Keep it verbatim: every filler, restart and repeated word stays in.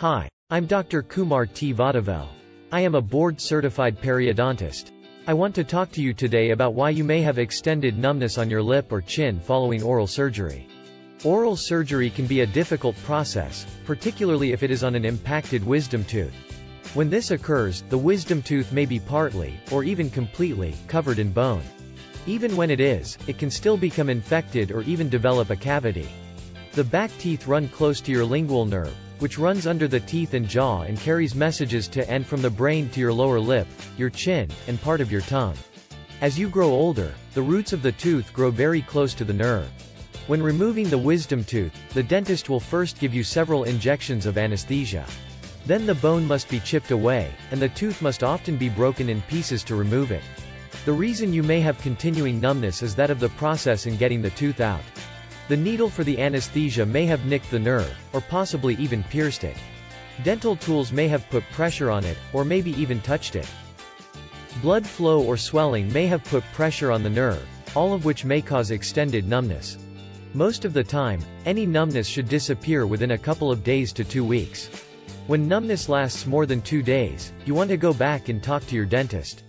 Hi, I'm Doctor Kumar T. Vadivel. I am a board-certified periodontist. I want to talk to you today about why you may have extended numbness on your lip or chin following oral surgery. Oral surgery can be a difficult process, particularly if it is on an impacted wisdom tooth. When this occurs, the wisdom tooth may be partly, or even completely, covered in bone. Even when it is, it can still become infected or even develop a cavity. The back teeth run close to your lingual nerve, which runs under the teeth and jaw and carries messages to and from the brain to your lower lip, your chin, and part of your tongue. As you grow older, the roots of the tooth grow very close to the nerve. When removing the wisdom tooth, the dentist will first give you several injections of anesthesia. Then the bone must be chipped away, and the tooth must often be broken in pieces to remove it. The reason you may have continuing numbness is that of the process in getting the tooth out. The needle for the anesthesia may have nicked the nerve, or possibly even pierced it. Dental tools may have put pressure on it, or maybe even touched it. Blood flow or swelling may have put pressure on the nerve, all of which may cause extended numbness. Most of the time, any numbness should disappear within a couple of days to two weeks. When numbness lasts more than two days, you want to go back and talk to your dentist.